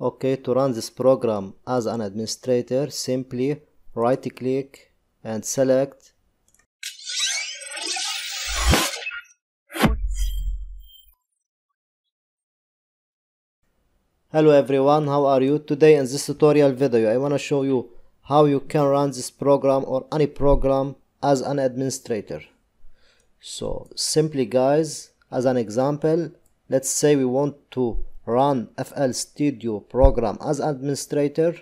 Okay, to run this program as an administrator, simply right click and select . Hello everyone, how are you? Today in this tutorial video I want to show you how you can run this program or any program as an administrator. So simply guys, as an example, let's say we want to run FL Studio program as administrator.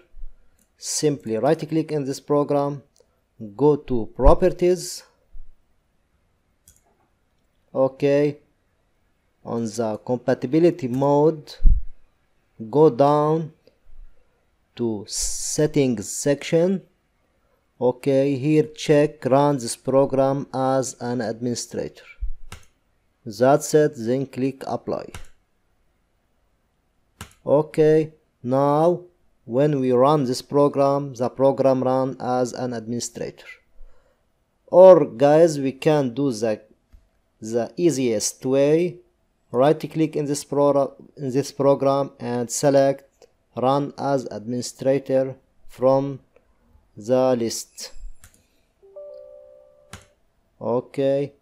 Simply right click in this program, go to properties. Okay, on the compatibility mode, go down to settings section. Okay, here check run this program as an administrator. That's it, then click apply. Okay, now when we run this program, the program run as an administrator. Or guys, we can do the easiest way, right click in this program and select run as administrator from the list. Okay,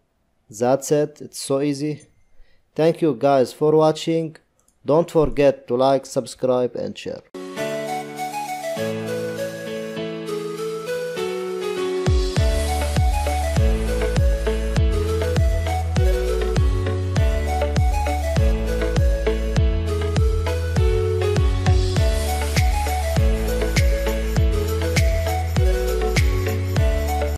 that's it, it's so easy. Thank you guys for watching. Don't forget to like, subscribe and share.